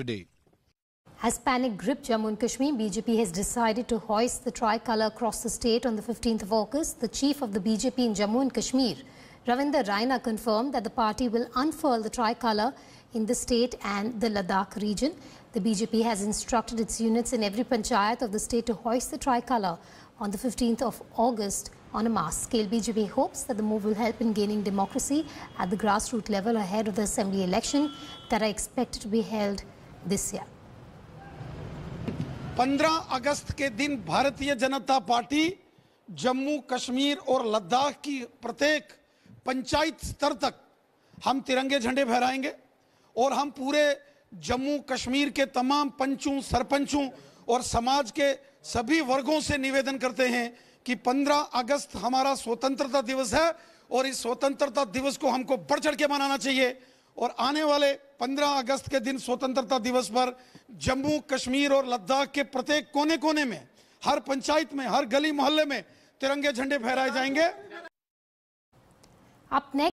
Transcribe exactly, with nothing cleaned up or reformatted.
today. As panic gripped Jammu and Kashmir, B J P has decided to hoist the tricolour across the state on the fifteenth of August. The chief of the B J P in Jammu and Kashmir, Ravinder Raina, confirmed that the party will unfurl the tricolour in the state and the Ladakh region. The B J P has instructed its units in every panchayat of the state to hoist the tricolour on the fifteenth of August on a mass scale. B J P hopes that the move will help in gaining democracy at the grassroots level ahead of the assembly election that are expected to be held this year. पंद्रह अगस्त के दिन Bharatiya Janata party Jammu Kashmir और लद्दाख की प्रत्येक पंचायत स्तर तक हम तिरंगे झंडे फहराएंगे और हम पूरे जम्मू कश्मीर के तमाम पंचों, सरपंचों और समाज के सभी वर्गों से निवेदन करते हैं कि पंद्रह अगस्त हमारा स्वतंत्रता दिवस है और इस स्वतंत्रता दिवस को हमको बढ़ चढ़ के मनाना चाहिए और आने वाले पंद्रह अगस्त के दिन स्वतंत्रता दिवस पर जम्मू कश्मीर और लद्दाख के प्रत्येक कोने कोने में, हर पंचायत में, हर गली मोहल्ले में तिरंगे झंडे फहराए जाएंगे।